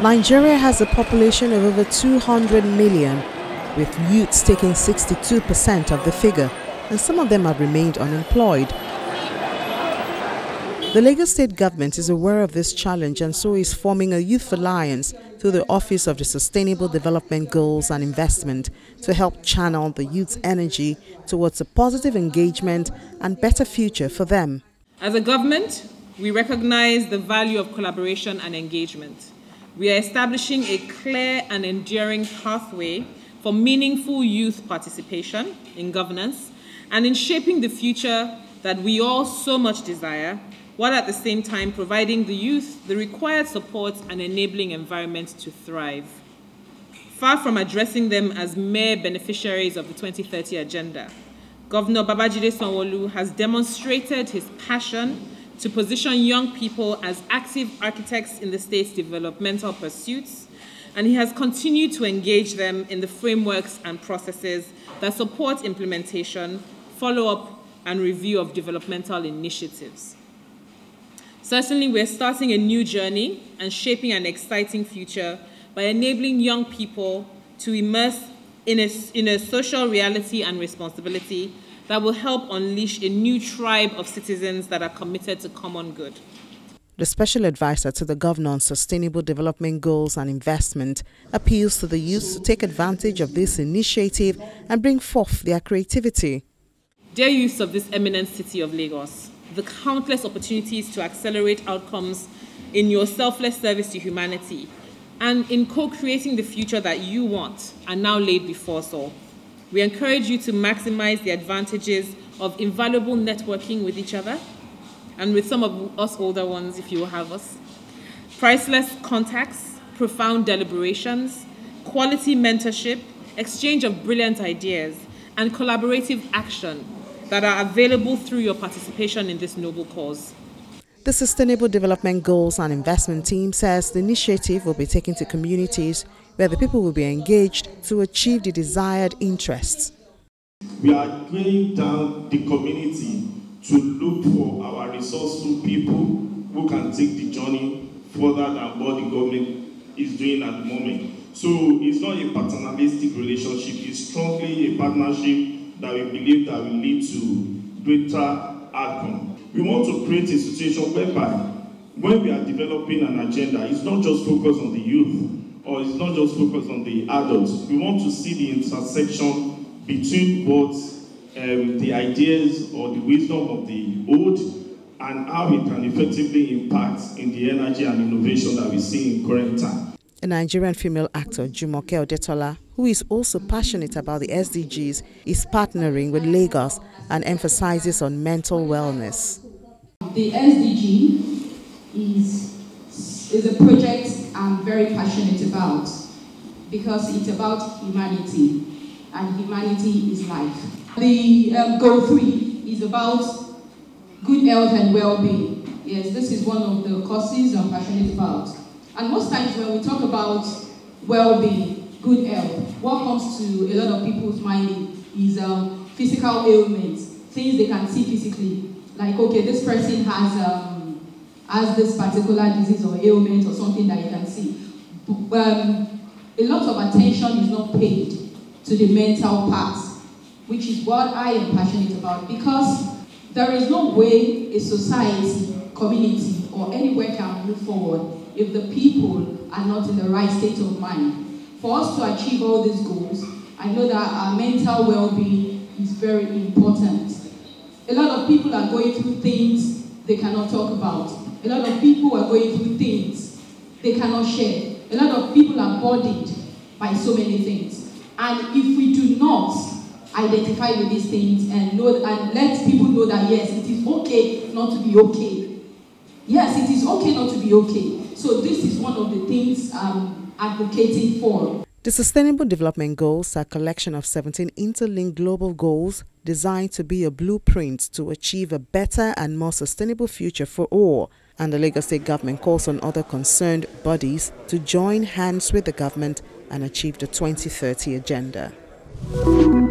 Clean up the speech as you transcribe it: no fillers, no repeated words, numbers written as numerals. Nigeria has a population of over 200 million, with youths taking 62% of the figure, and some of them have remained unemployed. The Lagos State government is aware of this challenge and so is forming a youth alliance through the Office of the Sustainable Development Goals and Investment to help channel the youth's energy towards a positive engagement and better future for them. As a government, we recognize the value of collaboration and engagement. We are establishing a clear and enduring pathway for meaningful youth participation in governance and in shaping the future that we all so much desire, while at the same time providing the youth the required support and enabling environment to thrive. Far from addressing them as mere beneficiaries of the 2030 agenda, Governor Babajide Sanwo-Olu has demonstrated his passion to position young people as active architects in the state's developmental pursuits, and he has continued to engage them in the frameworks and processes that support implementation, follow-up, and review of developmental initiatives. Certainly, we're starting a new journey and shaping an exciting future by enabling young people to immerse in a social reality and responsibility that will help unleash a new tribe of citizens that are committed to common good. The special advisor to the governor on sustainable development goals and investment appeals to the youth to take advantage of this initiative and bring forth their creativity. Dear youths of this eminent city of Lagos, the countless opportunities to accelerate outcomes in your selfless service to humanity and in co-creating the future that you want are now laid before us all. We encourage you to maximize the advantages of invaluable networking with each other and with some of us older ones, if you have us, priceless contacts, profound deliberations, quality mentorship, exchange of brilliant ideas, and collaborative action that are available through your participation in this noble cause. The Sustainable Development Goals and Investment Team says the initiative will be taken to communities where the people will be engaged to achieve the desired interests. We are drilling down the community to look for our resourceful people who can take the journey further than what the government is doing at the moment. So it's not a paternalistic relationship, it's strongly a partnership that we believe that will lead to greater outcome. We want to create a situation whereby when we are developing an agenda, it's not just focused on the youth or it's not just focused on the adults. We want to see the intersection between both the ideas or the wisdom of the old and how it can effectively impact in the energy and innovation that we see in current time. A Nigerian female actor, Jumoke Odetola, who is also passionate about the SDGs, is partnering with Lagos and emphasizes on mental wellness. The SDG is a project I'm very passionate about because it's about humanity, and humanity is life. The Goal 3 is about good health and well-being. Yes, this is one of the causes I'm passionate about. And most times when we talk about well-being, good health, what comes to a lot of people's mind is physical ailments, things they can see physically. Like, okay, this person has this particular disease or ailment or something that you can see. But, a lot of attention is not paid to the mental part, which is what I am passionate about, because there is no way a society, community, or anywhere can move forward if the people are not in the right state of mind. For us to achieve all these goals, I know that our mental well-being is very important. A lot of people are going through things they cannot talk about. A lot of people are going through things they cannot share. A lot of people are burdened by so many things. And if we do not identify with these things and let people know that, yes, it is okay not to be okay. Yes, it is okay not to be okay. So this is one of the things I'm advocating for. The Sustainable Development Goals are a collection of 17 interlinked global goals designed to be a blueprint to achieve a better and more sustainable future for all. And the Lagos State government calls on other concerned bodies to join hands with the government and achieve the 2030 agenda.